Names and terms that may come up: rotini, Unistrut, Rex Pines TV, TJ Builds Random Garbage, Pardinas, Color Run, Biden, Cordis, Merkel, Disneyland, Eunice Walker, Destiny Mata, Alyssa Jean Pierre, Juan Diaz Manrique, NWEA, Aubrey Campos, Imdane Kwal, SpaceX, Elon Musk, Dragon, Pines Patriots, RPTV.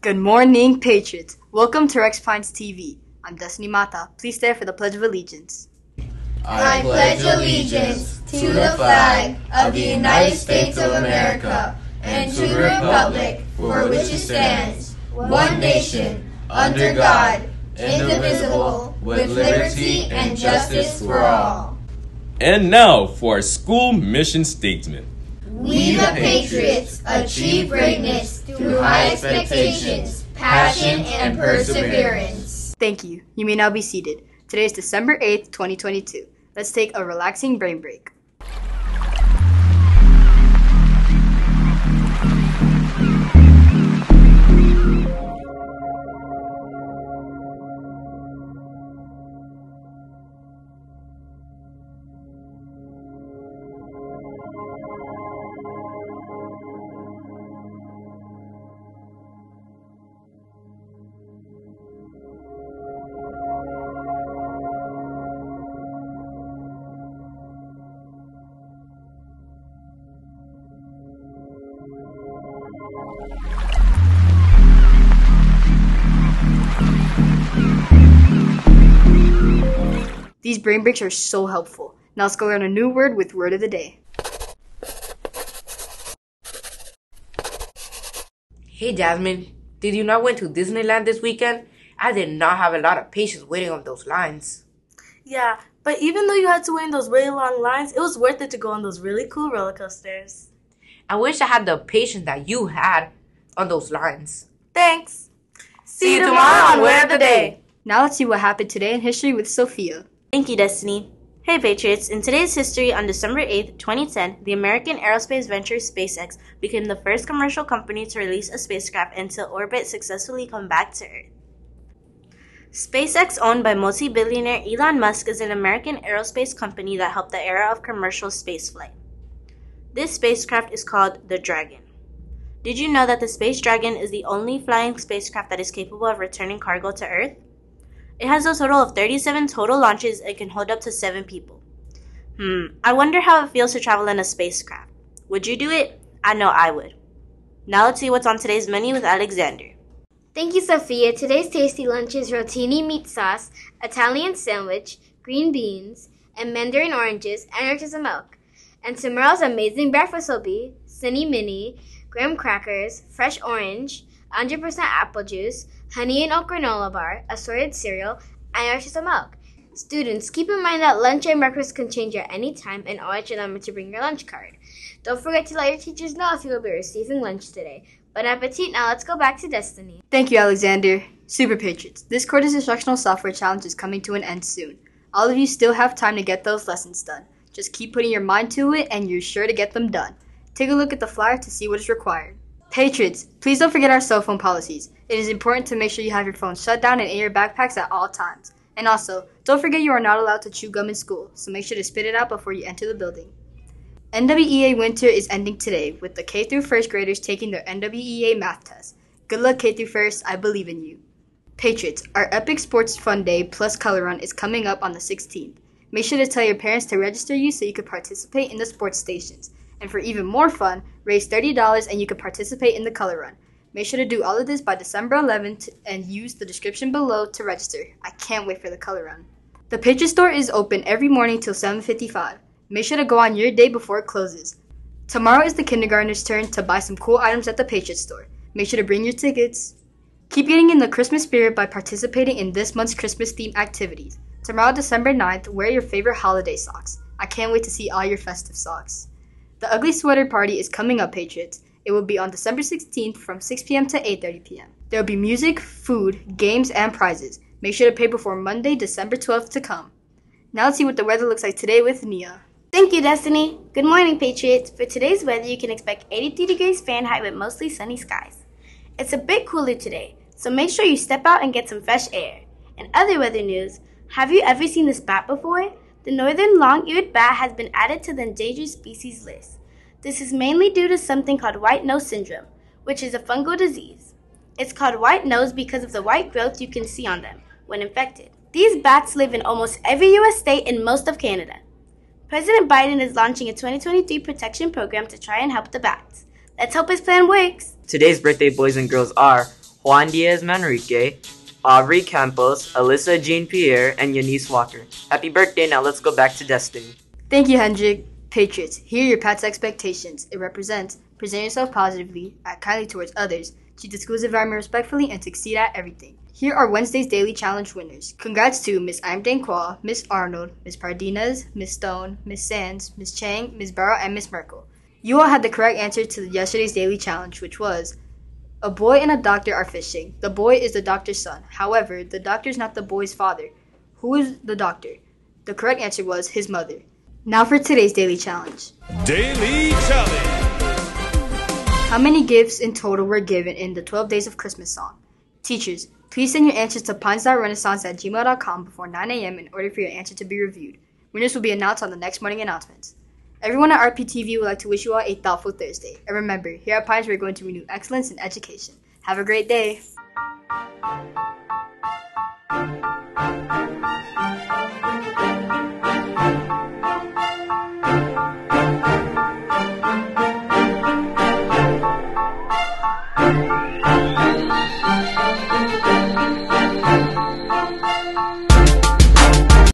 Good morning, Patriots. Welcome to Rex Pines TV. I'm Destiny Mata. Please stand for the Pledge of Allegiance. I pledge allegiance to the flag of the United States of America and to the republic for which it stands, one nation, under God, indivisible, with liberty and justice for all. And now for our school mission statement. We the Patriots achieve greatness through high expectations, passion, and perseverance. Thank you. You may now be seated. Today is December 8th, 2022. Let's take a relaxing brain break. These brain breaks are so helpful. Now let's go learn a new word with Word of the Day. Hey Jasmine, did you not went to Disneyland this weekend? I did not have a lot of patience waiting on those lines. Yeah, but even though you had to wait in those really long lines, it was worth it to go on those really cool roller coasters. I wish I had the patience that you had on those lines. Thanks. See you tomorrow on Word of the Day. Now let's see what happened today in history with Sophia. Thank you, Destiny. Hey, Patriots. In today's history, on December 8, 2010, the American aerospace venture SpaceX became the first commercial company to release a spacecraft and to orbit successfully come back to Earth. SpaceX, owned by multi-billionaire Elon Musk, is an American aerospace company that helped the era of commercial spaceflight. This spacecraft is called the Dragon. Did you know that the Space Dragon is the only flying spacecraft that is capable of returning cargo to Earth? It has a total of 37 total launches and can hold up to 7 people. I wonder how it feels to travel in a spacecraft. Would you do it? I know I would. Now let's see what's on today's menu with Alexander. Thank you, Sophia. Today's tasty lunch is rotini meat sauce, Italian sandwich, green beans, and mandarin oranges, and artisan milk. And tomorrow's amazing breakfast will be Sunny Mini, graham crackers, fresh orange, 100% apple juice, honey and oat granola bar, assorted cereal, and artisan milk. Students, keep in mind that lunch and breakfast can change at any time, and always remember to bring your lunch card. Don't forget to let your teachers know if you will be receiving lunch today. Bon appetit. Now let's go back to Destiny. Thank you, Alexander. Super Patriots, this Cordis instructional software challenge is coming to an end soon. All of you still have time to get those lessons done. Just keep putting your mind to it, and you're sure to get them done. Take a look at the flyer to see what is required. Patriots, please don't forget our cell phone policies. It is important to make sure you have your phone shut down and in your backpacks at all times. And also, don't forget you are not allowed to chew gum in school, so make sure to spit it out before you enter the building. NWEA winter is ending today, with the K through 1st graders taking their NWEA math test. Good luck, K through 1st. I believe in you. Patriots, our epic sports fun day plus color run is coming up on the 16th. Make sure to tell your parents to register you so you can participate in the sports stations. And for even more fun, raise $30 and you can participate in the color run. Make sure to do all of this by December 11th and use the description below to register. I can't wait for the color run. The Patriot Store is open every morning till 7:55. Make sure to go on your day before it closes. Tomorrow is the kindergartner's turn to buy some cool items at the Patriot Store. Make sure to bring your tickets. Keep getting in the Christmas spirit by participating in this month's Christmas themed activities. Tomorrow, December 9th, wear your favorite holiday socks. I can't wait to see all your festive socks. The Ugly Sweater Party is coming up, Patriots. It will be on December 16th from 6 p.m. to 8:30 p.m. There will be music, food, games, and prizes. Make sure to pay before Monday, December 12th to come. Now let's see what the weather looks like today with Nia. Thank you, Destiny. Good morning, Patriots. For today's weather, you can expect 83 degrees Fahrenheit with mostly sunny skies. It's a bit cooler today, so make sure you step out and get some fresh air. In other weather news, have you ever seen this bat before? The northern long-eared bat has been added to the endangered species list. This is mainly due to something called white nose syndrome, which is a fungal disease. It's called white nose because of the white growth you can see on them when infected. These bats live in almost every U.S. state and most of Canada. President Biden is launching a 2023 protection program to try and help the bats. Let's hope his plan works. Today's birthday boys and girls are Juan Diaz Manrique, Aubrey Campos, Alyssa Jean Pierre, and Eunice Walker. Happy birthday, now let's go back to destiny. Thank you, Hendrik. Patriots, here are your Pat's expectations. It represents present yourself positively, act kindly towards others, treat the school's environment respectfully, and succeed at everything. Here are Wednesday's Daily Challenge winners. Congrats to Ms. Imdane Kwal, Ms. Arnold, Ms. Pardinas, Ms. Stone, Ms. Sands, Ms. Chang, Ms. Barrow, and Ms. Merkel. You all had the correct answer to yesterday's Daily Challenge, which was, a boy and a doctor are fishing. The boy is the doctor's son. However, the doctor is not the boy's father. Who is the doctor? The correct answer was his mother. Now for today's Daily Challenge. Daily Challenge. How many gifts in total were given in the 12 Days of Christmas song? Teachers, please send your answers to pines.renaissance@gmail.com before 9 a.m. in order for your answer to be reviewed. Winners will be announced on the next morning announcements. Everyone at RPTV would like to wish you all a thoughtful Thursday. And remember, here at Pines, we're going to renew excellence in education. Have a great day.